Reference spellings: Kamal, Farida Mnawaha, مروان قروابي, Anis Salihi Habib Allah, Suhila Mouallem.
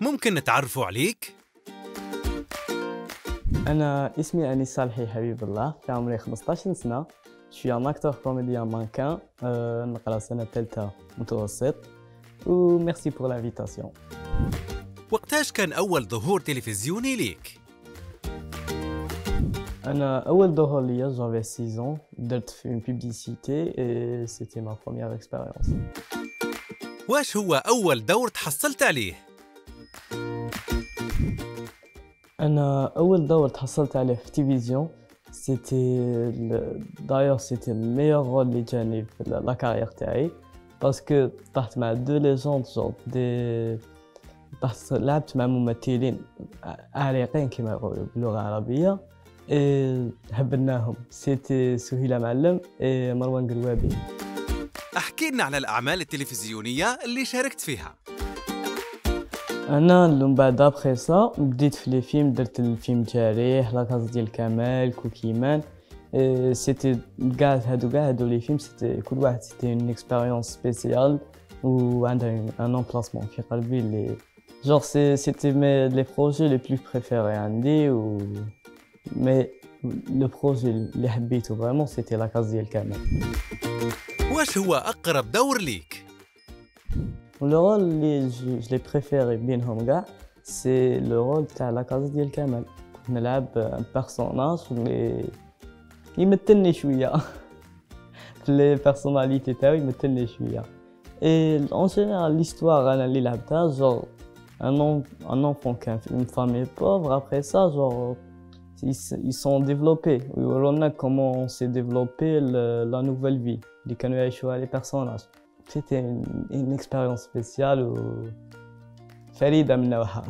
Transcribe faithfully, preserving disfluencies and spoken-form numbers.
ممكن نتعرفوا عليك؟ أنا اسمي أنيس صالحي حبيب الله، في عمري خمسطاش سنة، شوية أكتور كوميديان مانكان، أه نقرا سنة ثالثة متوسط، وميرسي بور لانفيتاسيون. وقتاش كان أول ظهور تلفزيوني ليك؟ أنا أول ظهور ليا جافي ستة عام، درت في أون بوبليسيتي، و سيتي ما بخومييغ إكسبيريونس. واش هو أول دور تحصلت عليه؟ أنا أول دور تحصلت عليه في التلفزيون سيتي دايوغ سيتي الميور رول اللي جاني في لاكارييغ تاعي باسكو طحت مع دو ليجوند جور دي طحت لعبت مع ممثلين عريقين كيما يقولوا باللغة العربية هبلناهم سيتي سهيلة معلم و مروان قروابي. احكي لنا على الأعمال التلفزيونية اللي شاركت فيها. أنا من بعد أبخي سا بديت في لي فيلم، درت الفيلم شريح، لا كاز ديال كمال، كوكيمان، سيتي كاع هادو كاع هادو لي فيلم سيتي كل واحد سيتي اون اكسبيريونس سبيسيال وعندها ان امبلاسمون في قلبي لي جور سيتي مي لي بروجي لي بلو بريفيري عندي و مي لو بروجي لي حبيتو فريمون سيتي لا كاز ديال كمال. واش هو أقرب دور ليك؟ Le rôle اللي je l'ai préféré بينهم كاع سي لو رول تاع لا كازا ديال كمال، كنت نلعب ان بيرسوناج اللي يمثلني شويه في لي بيرسوناليتي تاعي يمثلني شويه اي اون جينيرال ليستوار انا اللي لعبتها جور ان ان انفون كان في اون فامي بوفر ابري سا جور ils sont développés ويورونا كومون سي ديفلوبي لا نوفيل في اللي كانوا يعيشوها لي بيرسوناج. C'était une, une expérience spéciale ou... Farida Mnawaha.